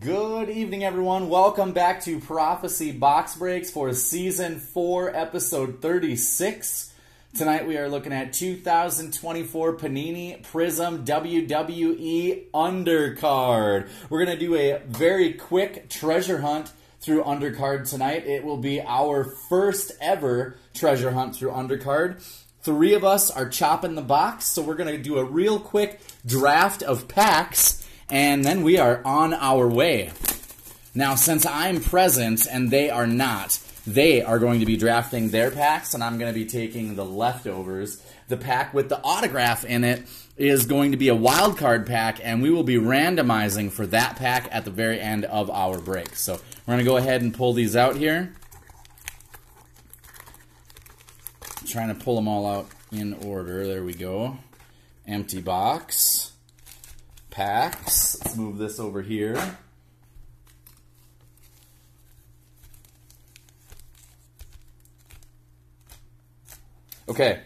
Good evening, everyone. Welcome back to Prophecy Box Breaks for Season 4, Episode 36. Tonight we are looking at 2024 Panini Prism WWE Undercard. We're going to do a very quick treasure hunt through Undercard tonight. It will be our first ever treasure hunt through Undercard. Three of us are chopping the box, so we're going to do a real quick draft of packs. And then we are on our way. Now, since I'm present and they are not, they are going to be drafting their packs, and I'm going to be taking the leftovers. The pack with the autograph in it is going to be a wild card pack, and we will be randomizing for that pack at the very end of our break. So we're going to go ahead and pull these out here. I'm trying to pull them all out in order. There we go. Empty box. Packs. Let's move this over here. Okay,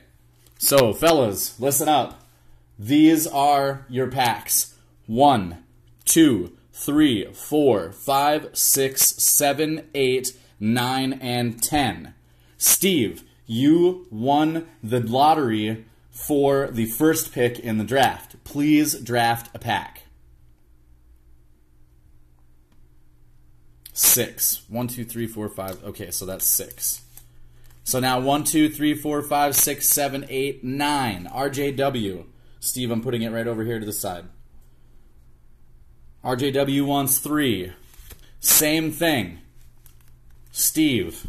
so fellas, listen up. These are your packs. 1, 2, 3, 4, 5, 6, 7, 8, 9, and 10. Steve, you won the lottery for the first pick in the draft. Please draft a pack. 6. 1, 2, 3, 4, 5. Okay, so that's 6. So now 1, 2, 3, 4, 5, 6, 7, 8, 9. RJW. Steve, I'm putting it right over here to the side. RJW wants 3. Same thing. Steve.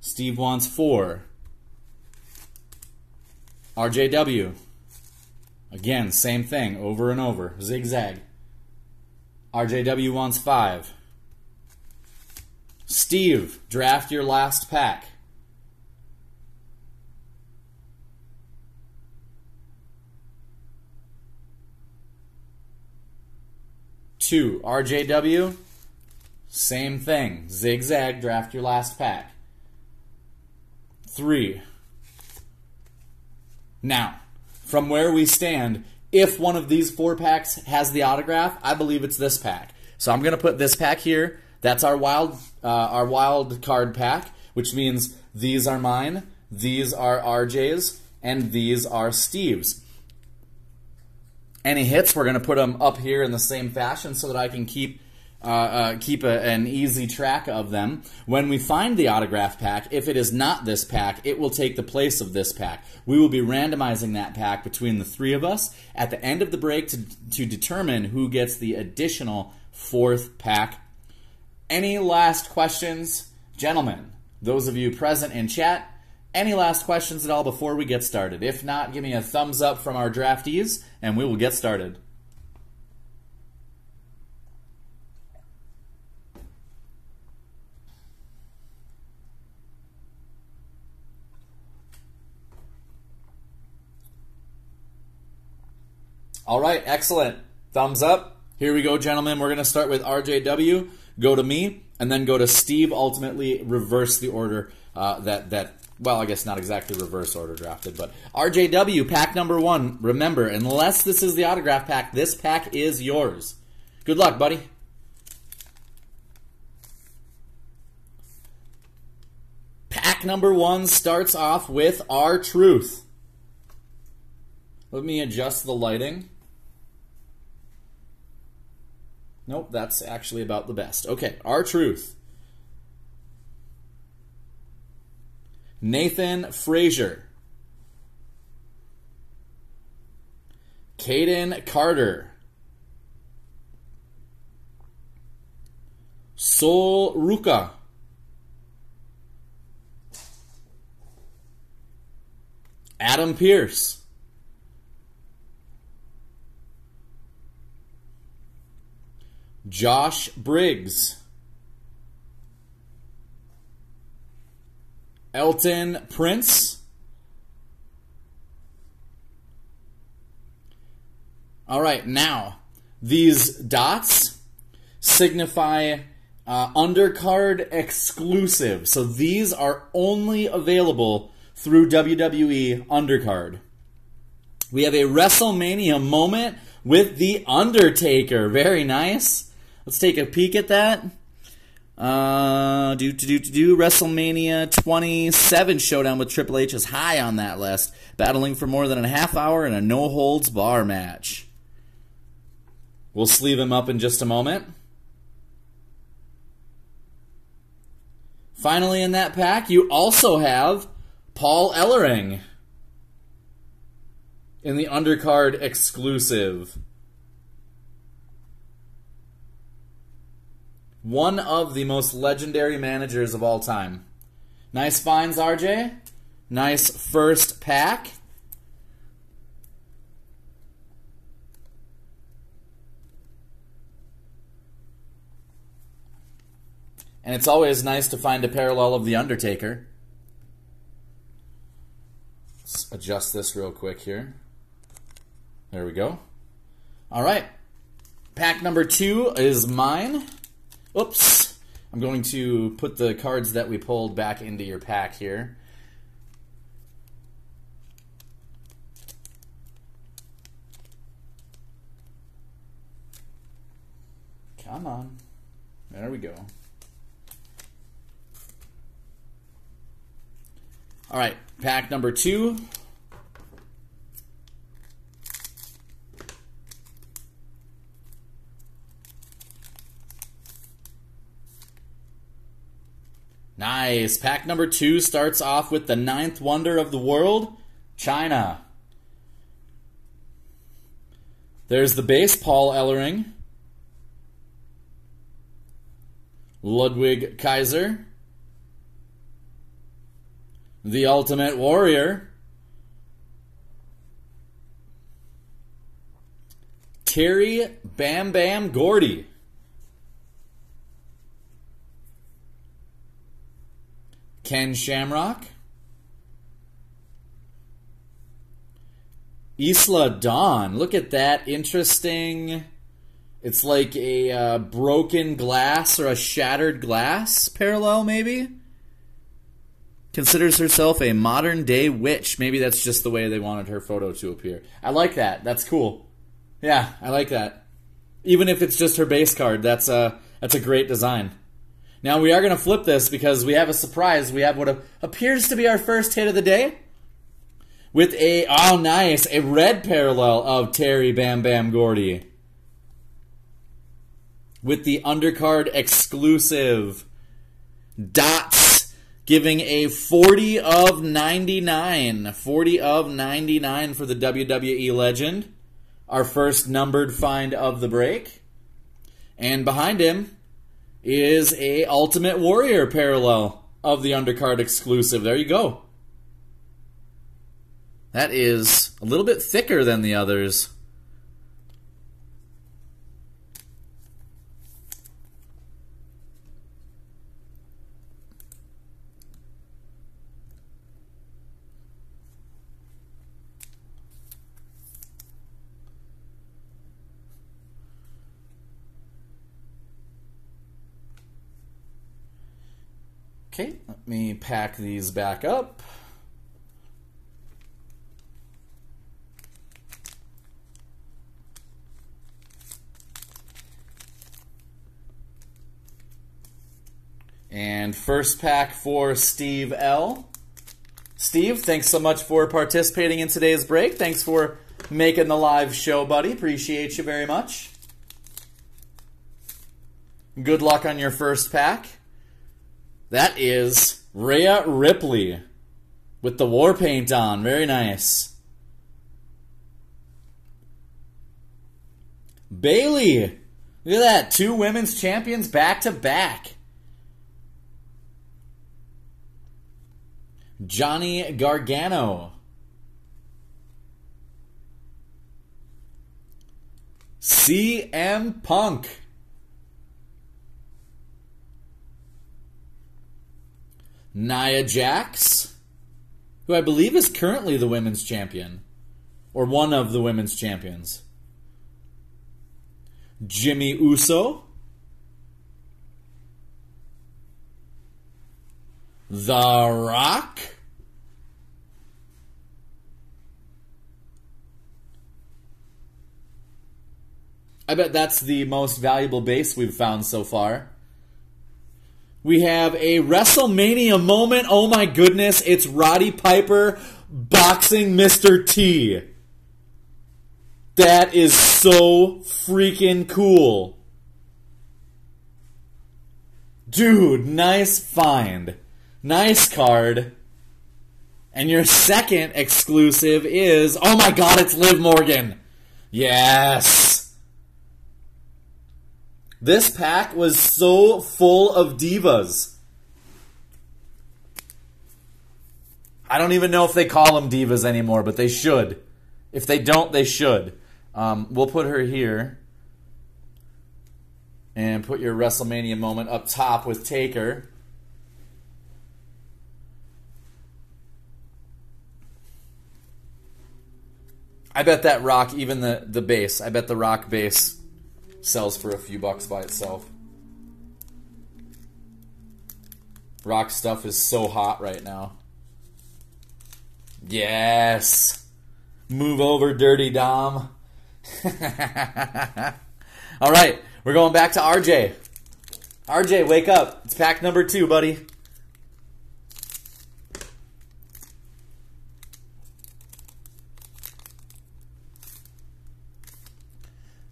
Steve wants 4. RJW. Again, same thing, over and over. Zigzag. RJW wants 5. Steve, draft your last pack. Two. RJW. Same thing. Zigzag, draft your last pack. 3. Now, from where we stand, if one of these 4 packs has the autograph, I believe it's this pack. So I'm going to put this pack here. That's our wild card pack, which means these are mine, these are RJ's, and these are Steve's. Any hits, we're going to put them up here in the same fashion so that I can keep an easy track of them. When we find the autograph pack, if it is not this pack, it will take the place of this pack. We will be randomizing that pack between the three of us at the end of the break to determine who gets the additional 4th pack. Any last questions? Gentlemen, those of you present in chat, any last questions at all before we get started? If not, give me a thumbs up from our draftees and we will get started. All right, excellent. Thumbs up. Here we go, gentlemen. We're going to start with RJW, go to me, and then go to Steve, ultimately reverse the order well, I guess not exactly reverse order drafted, but RJW, pack number 1. Remember, unless this is the autograph pack, this pack is yours. Good luck, buddy. Pack number 1 starts off with R-Truth. Let me adjust the lighting. Nope, that's actually about the best. Okay, R-Truth. Nathan Frazier. Caden Carter. Sol Ruka. Adam Pearce. Josh Briggs. Elton Prince. All right, now these dots signify undercard exclusive. So these are only available through WWE Undercard. We have a WrestleMania moment with The Undertaker. Very nice. Let's take a peek at that. WrestleMania 27 Showdown with Triple H is high on that list, battling for more than a half hour in a no-holds-bar match. We'll sleeve him up in just a moment. Finally in that pack, you also have Paul Ellering in the Undercard exclusive. One of the most legendary managers of all time. Nice finds, RJ. Nice first pack. And it's always nice to find a parallel of The Undertaker. Let's adjust this real quick here. There we go. All right. Pack number 2 is mine. Oops, I'm going to put the cards that we pulled back into your pack here. Come on. There we go. All right, pack number 2. Nice. Pack number 2 starts off with the ninth wonder of the world, China. There's the base, Paul Ellering. Ludwig Kaiser. The Ultimate Warrior. Terry Bam Bam Gordy. Ken Shamrock. Isla Dawn. Look at that. Interesting. It's like a broken glass or a shattered glass parallel, maybe? Considers herself a modern-day witch. Maybe that's just the way they wanted her photo to appear. I like that. That's cool. Yeah, I like that. Even if it's just her base card, that's a great design. Now we are going to flip this because we have a surprise. We have what appears to be our first hit of the day with a, oh nice, a red parallel of Terry Bam Bam Gordy with the Undercard exclusive dots, giving a 40 of 99. 40 of 99 for the WWE legend. Our first numbered find of the break. And behind him is a Ultimate Warrior parallel of the Undercard exclusive. There you go. That is a little bit thicker than the others. Okay, let me pack these back up. And first pack for Steve L. Steve, thanks so much for participating in today's break. Thanks for making the live show, buddy. Appreciate you very much. Good luck on your first pack. That is Rhea Ripley with the war paint on. Very nice. Bailey. Look at that. 2 women's champions back to back. Johnny Gargano. CM Punk. Nia Jax, who I believe is currently the women's champion, or one of the women's champions. Jimmy Uso. The Rock. I bet that's the most valuable base we've found so far. We have a WrestleMania moment. Oh my goodness, it's Roddy Piper boxing Mr. T. That is so freaking cool. Dude, nice find. Nice card. And your second exclusive is... Oh my god, it's Liv Morgan. Yes. This pack was so full of divas. I don't even know if they call them divas anymore, but they should. If they don't, they should. We'll put her here. And put your WrestleMania moment up top with Taker. I bet that Rock, even the base, I bet the Rock base sells for a few bucks by itself. Rock stuff is so hot right now. Yes! Move over, Dirty Dom. All right. We're going back to RJ. RJ, wake up. It's pack number 2, buddy.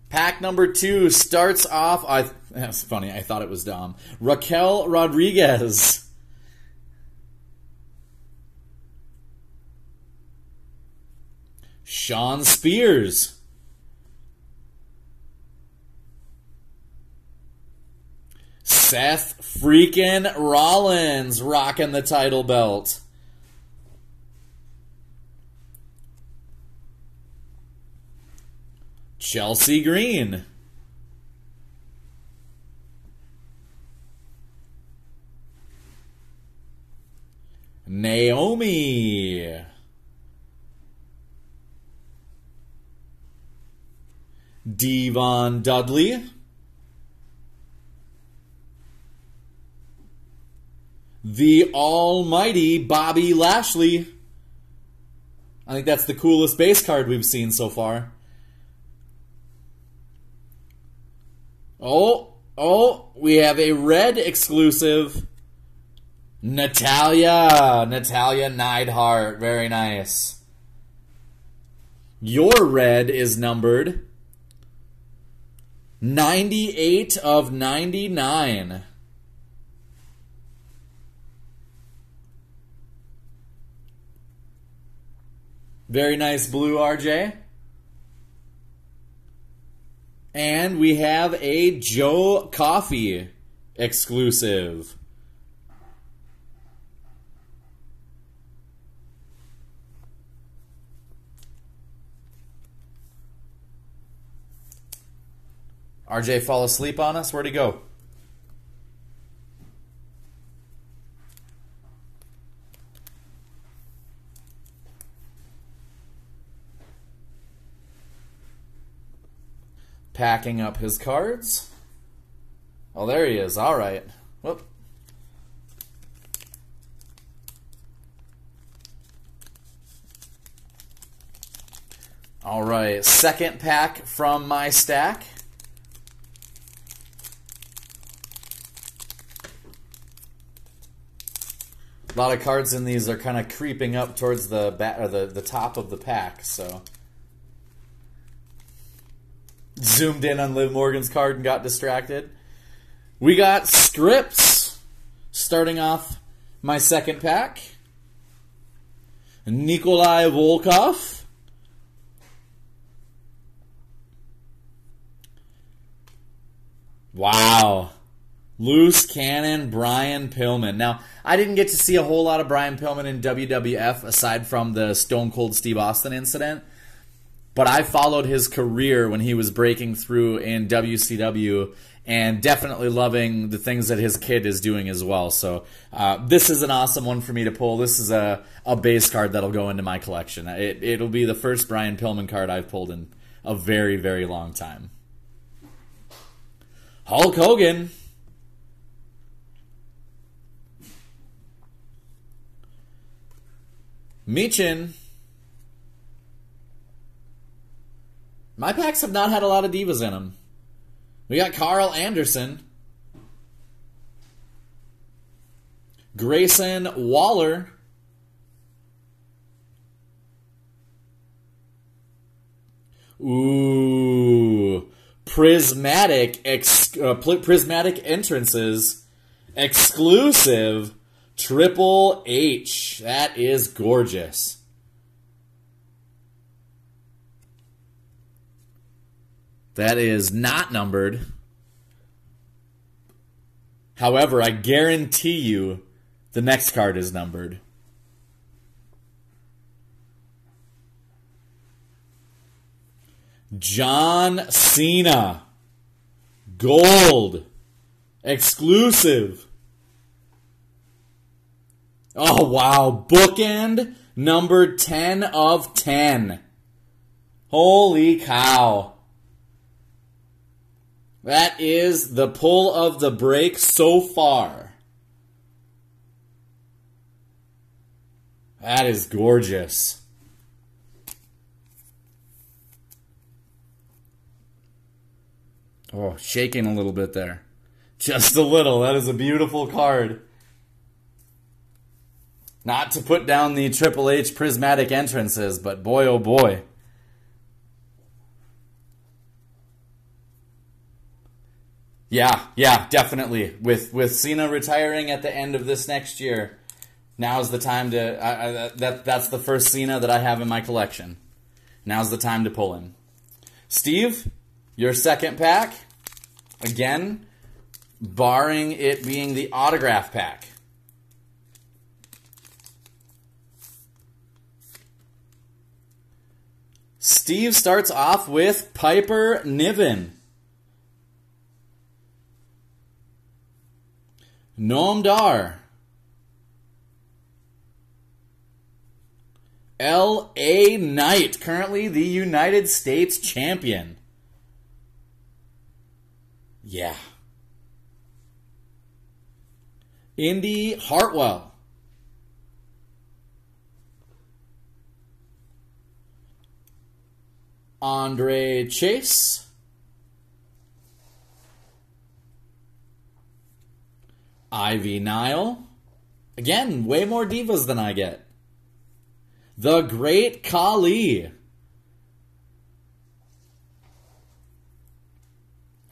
Pack number 2 starts off... That's funny. I thought it was Dom. Raquel Rodriguez. Sean Spears. Seth freaking Rollins rocking the title belt. Chelsea Green. Naomi. Devon Dudley. The almighty Bobby Lashley. I think that's the coolest base card we've seen so far. Oh, we have a red exclusive. Natalia Neidhart. Very nice. Your red is numbered 98 of 99. Very nice blue, RJ. And we have a Joe Coffey exclusive. RJ fall asleep on us? Where'd he go? Packing up his cards. Oh, there he is. All right. Whoop. All right. Second pack from my stack. A lot of cards in these are kind of creeping up towards the top of the pack, so... Zoomed in on Liv Morgan's card and got distracted. We got Scripps starting off my second pack. Nikolai Volkov. Wow. Loose Cannon Brian Pillman. Now, I didn't get to see a whole lot of Brian Pillman in WWF aside from the Stone Cold Steve Austin incident. But I followed his career when he was breaking through in WCW and definitely loving the things that his kid is doing as well. So this is an awesome one for me to pull. This is a base card that'll go into my collection. It'll be the first Brian Pillman card I've pulled in a very, very long time. Hulk Hogan. Michin. My packs have not had a lot of divas in them. We got Carl Anderson. Grayson Waller. Ooh. Prismatic entrances. Exclusive. Triple H. That is gorgeous. That is not numbered. However, I guarantee you the next card is numbered. John Cena. Gold. Exclusive. Oh, wow. Bookend number 10 of 10. Holy cow. That is the pull of the break so far. That is gorgeous. Oh, shaking a little bit there. Just a little. That is a beautiful card. Not to put down the Triple H prismatic entrances, but boy, oh boy. Yeah, definitely. With Cena retiring at the end of this next year, now's the time to... that's the first Cena that I have in my collection. Now's the time to pull him. Steve... your second pack, again, barring it being the autograph pack. Steve starts off with Piper Niven. Noam Dar. L.A. Knight, currently the United States champion. Yeah. Indy Hartwell. Andre Chase. Ivy Nile. Again, way more divas than I get. The Great Khali.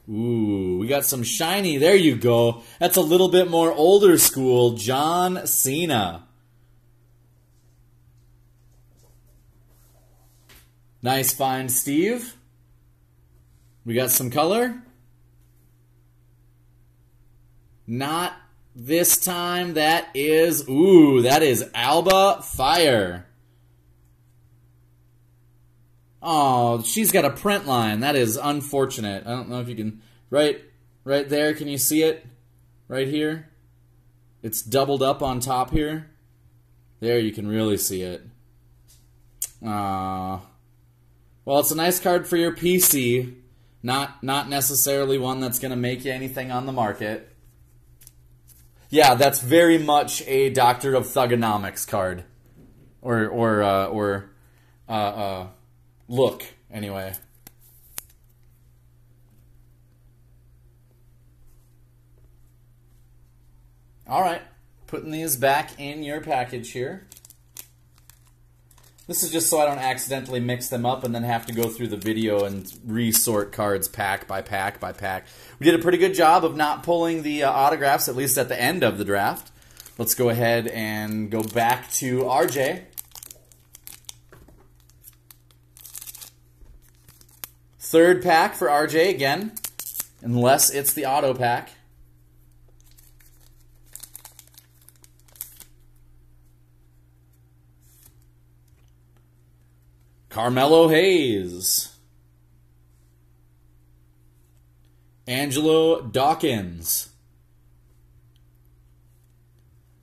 Ooh, we got some shiny. There you go. That's a little bit more older school. John Cena. Nice find, Steve. We got some color. Not this time. That is... ooh, that is Alba Fire. Oh, she's got a print line. That is unfortunate. I don't know if you can... Right there, can you see it? Right here? It's doubled up on top here. There, you can really see it. Well, it's a nice card for your PC. Not necessarily one that's going to make you anything on the market. Yeah, that's very much a Doctor of Thugonomics card. Or look, anyway. All right, putting these back in your package here. This is just so I don't accidentally mix them up and then have to go through the video and resort cards pack by pack by pack. We did a pretty good job of not pulling the autographs, at least at the end of the draft. Let's go ahead and go back to RJ. Third pack for RJ again, unless it's the auto pack. Carmelo Hayes. Angelo Dawkins.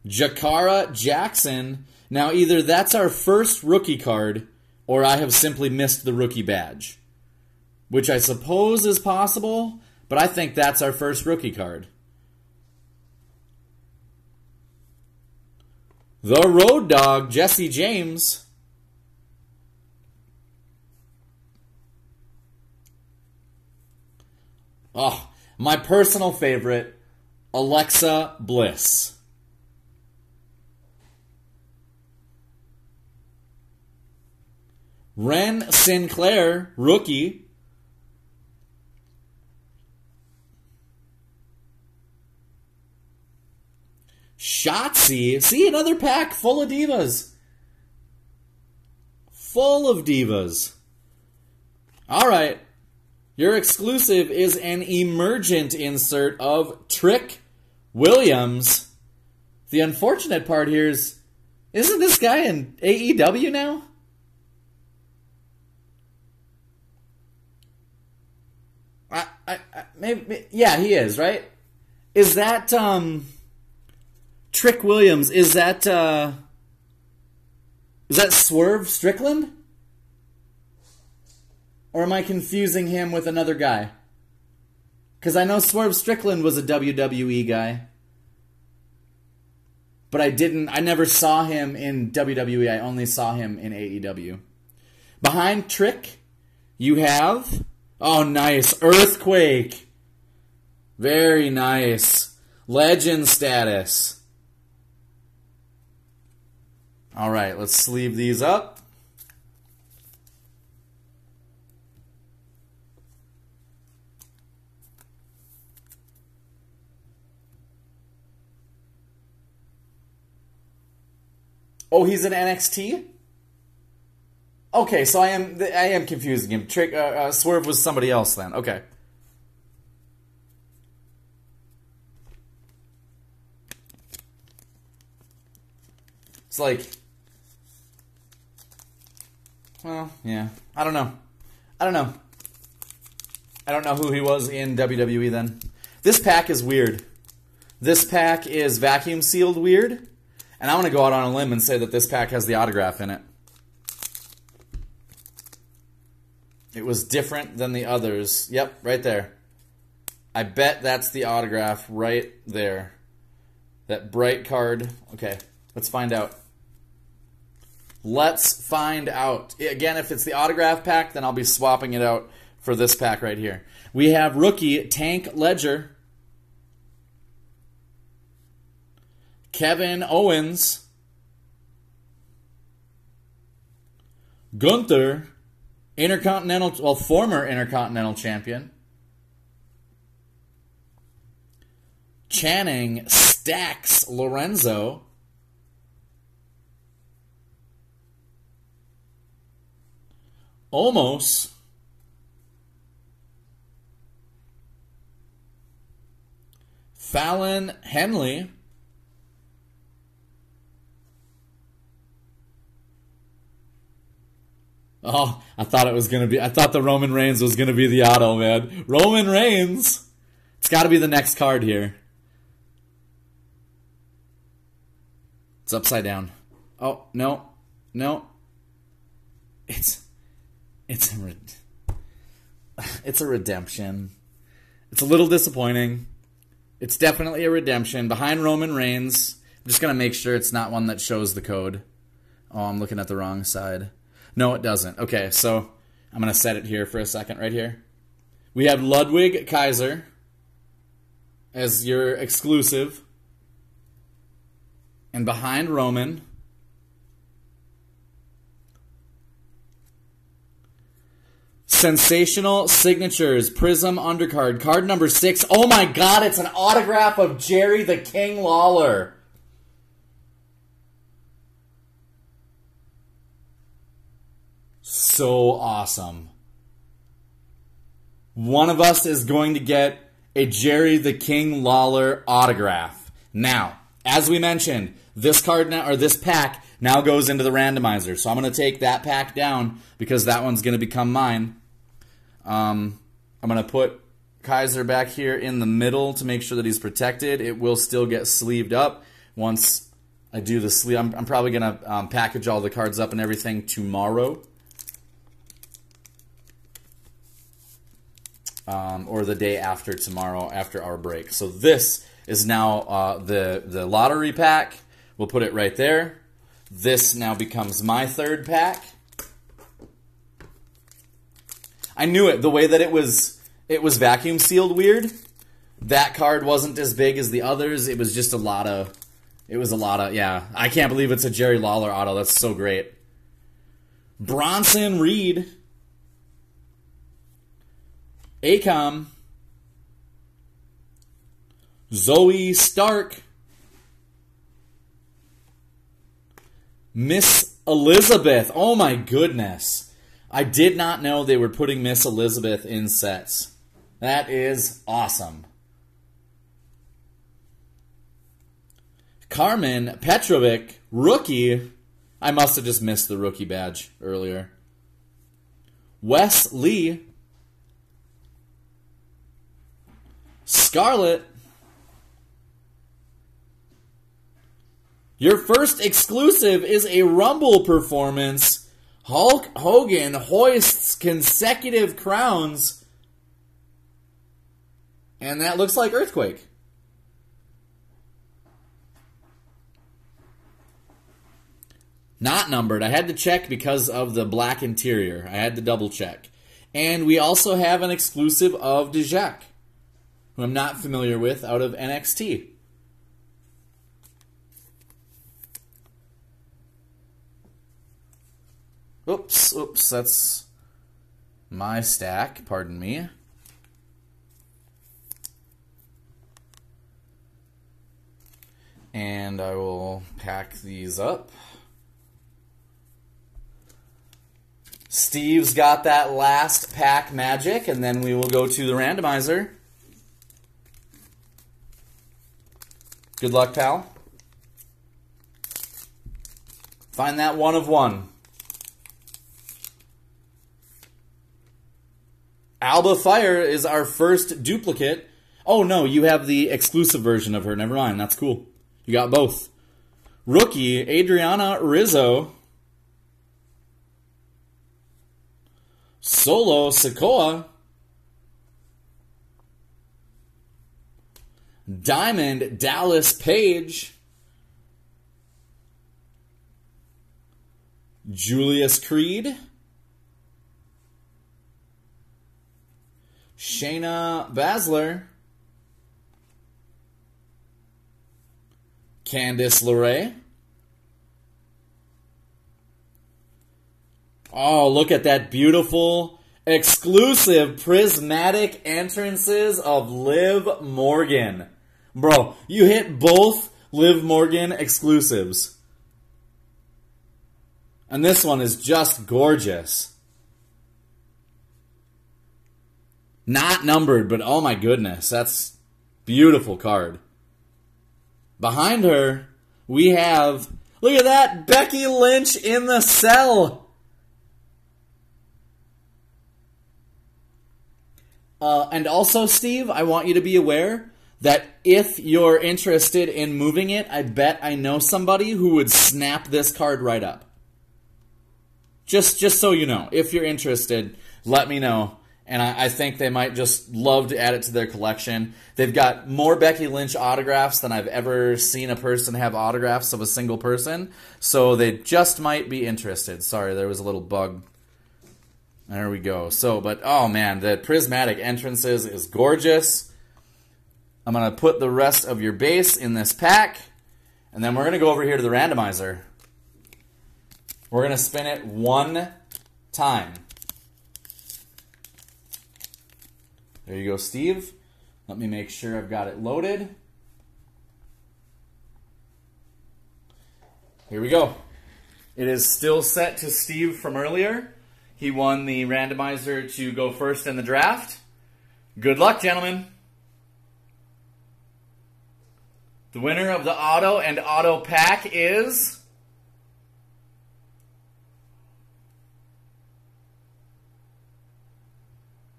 Jakara Jackson. Now either that's our first rookie card, or I have simply missed the rookie badge. Which I suppose is possible, but I think that's our first rookie card. The Road Dogg, Jesse James. Oh, my personal favorite, Alexa Bliss. Ren Sinclair, rookie. Shotzi. See, another pack full of divas. Full of divas. All right. Your exclusive is an emergent insert of Trick Williams. The unfortunate part here is, isn't this guy in AEW now? Maybe, yeah, he is, right? Is that, Trick Williams, is that Swerve Strickland? Or am I confusing him with another guy? Because I know Swerve Strickland was a WWE guy. But I never saw him in WWE, I only saw him in AEW. Behind Trick, you have... Oh, nice. Earthquake. Very nice. Legend status. All right, let's sleeve these up. Oh, he's in NXT? Okay, so I am confusing him. Trick Swerve was somebody else then. Okay. It's like, well, yeah. I don't know. I don't know who he was in WWE then. This pack is weird. This pack is vacuum sealed weird, and I want to go out on a limb and say that this pack has the autograph in it. It was different than the others. Yep, right there. I bet that's the autograph right there. That bright card. Okay, let's find out. Let's find out. Again, if it's the autograph pack, then I'll be swapping it out for this pack right here. We have rookie Tank Ledger. Kevin Owens. Gunther. Intercontinental, well, former Intercontinental Champion. Channing Stacks Lorenzo. Almost. Fallon Henley. Oh, I thought the Roman Reigns was going to be the auto, man. Roman Reigns! It's got to be the next card here. It's upside down. Oh, no. No. It's a redemption. It's a little disappointing. It's definitely a redemption. Behind Roman Reigns. I'm just going to make sure it's not one that shows the code. Oh, I'm looking at the wrong side. No, it doesn't. Okay, so I'm going to set it here for a second right here. We have Ludwig Kaiser as your exclusive. And behind Roman, Sensational Signatures, Prism Undercard, card number 6. Oh my God, it's an autograph of Jerry the King Lawler. So awesome. One of us is going to get a Jerry the King Lawler autograph. Now, as we mentioned, this card now, or this pack now goes into the randomizer. So I'm going to take that pack down because that one's going to become mine. I'm going to put Kaiser back here in the middle to make sure that he's protected. It will still get sleeved up once I do the sleeve. I'm probably going to package all the cards up and everything tomorrow. Or the day after tomorrow, after our break. So this is now the lottery pack. We'll put it right there. This now becomes my third pack. I knew it. The way that it was it was vacuum sealed weird. That card wasn't as big as the others. It was just a lot of... It was a lot of... Yeah. I can't believe it's a Jerry Lawler auto. That's so great. Bronson Reed. Akon. Zoe Stark. Miss Elizabeth. Oh my goodness. I did not know they were putting Miss Elizabeth in sets. That is awesome. Carmen Petrovic, rookie. I must have just missed the rookie badge earlier. Wes Lee. Scarlett. Your first exclusive is a Rumble performance. Hulk Hogan hoists consecutive crowns. And that looks like Earthquake. Not numbered. I had to check because of the black interior. I had to double check. And we also have an exclusive of Dijak, who I'm not familiar with, out of NXT. Oops, oops, that's my stack, pardon me. And I will pack these up. Steve's got that last pack magic, and then we will go to the randomizer. Good luck, pal. Find that one of one. Alba Fire is our first duplicate. Oh no, you have the exclusive version of her. Never mind, that's cool. You got both. Rookie, Adriana Rizzo. Solo, Sikoa. Diamond, Dallas Page. Julius Creed. Shayna Baszler. Candice LeRae. Oh, look at that beautiful exclusive prismatic entrances of Liv Morgan. Bro, you hit both Liv Morgan exclusives. And this one is just gorgeous. Not numbered, but oh my goodness, that's beautiful card. Behind her, we have, look at that, Becky Lynch in the cell. And also, Steve, I want you to be aware that if you're interested in moving it, I bet I know somebody who would snap this card right up. Just so you know, if you're interested, let me know. And I think they might just love to add it to their collection. They've got more Becky Lynch autographs than I've ever seen a person have autographs of a single person. So they just might be interested. Sorry, there was a little bug. There we go. So, but oh man, the prismatic entrances is gorgeous. I'm going to put the rest of your base in this pack. And then we're going to go over here to the randomizer. We're going to spin it one time. There you go, Steve. Let me make sure I've got it loaded. Here we go. It is still set to Steve from earlier. He won the randomizer to go first in the draft. Good luck, gentlemen. The winner of the auto and auto pack is...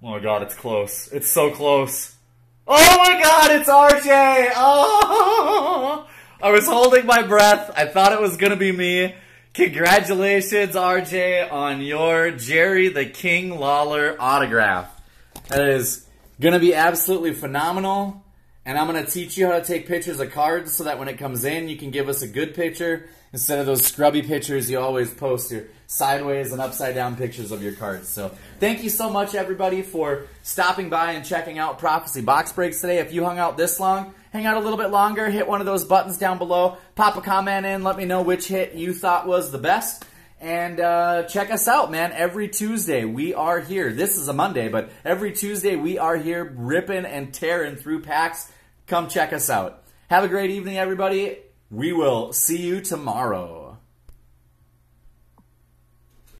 Oh my god, it's close. It's so close. Oh my god, it's RJ! Oh! I was holding my breath. I thought it was going to be me. Congratulations, RJ, on your Jerry the King Lawler autograph. That is going to be absolutely phenomenal. And I'm going to teach you how to take pictures of cards so that when it comes in, you can give us a good picture. Instead of those scrubby pictures, you always post your sideways and upside down pictures of your cards. So thank you so much, everybody, for stopping by and checking out Prophecy Box Breaks today. If you hung out this long, hang out a little bit longer. Hit one of those buttons down below. Pop a comment in. Let me know which hit you thought was the best. And check us out, man. Every Tuesday, we are here. This is a Monday, but every Tuesday, we are here ripping and tearing through packs. Come check us out. Have a great evening, everybody. We will see you tomorrow.